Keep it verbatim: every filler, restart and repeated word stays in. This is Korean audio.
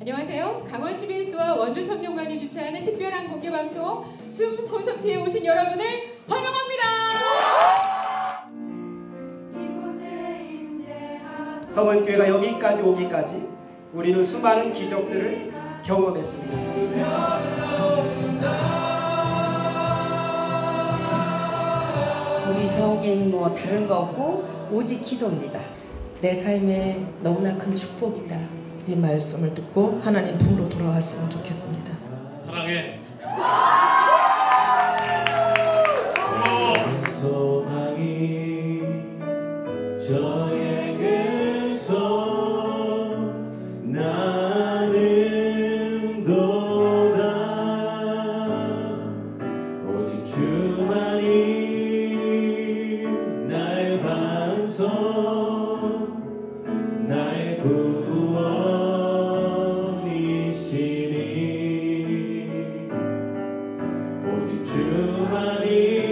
안녕하세요. 강원 씨비에스와 원주 청룡관이 주최하는 특별한 공개 방송 숨 콘서트에 오신 여러분을 환영합니다. 서원교회가 여기까지 오기까지 우리는 수많은 기적들을 경험했습니다. 우리 서원교회는 뭐 다른 거 없고 오직 기도입니다. 내 삶에 너무나 큰 축복이다. 이 말씀을 듣고 하나님 품으로 돌아왔으면 좋겠습니다. 사랑해. 소망이 저에게서 나는 도다. 오직 주만이 나의 반석 나의 구원 주만이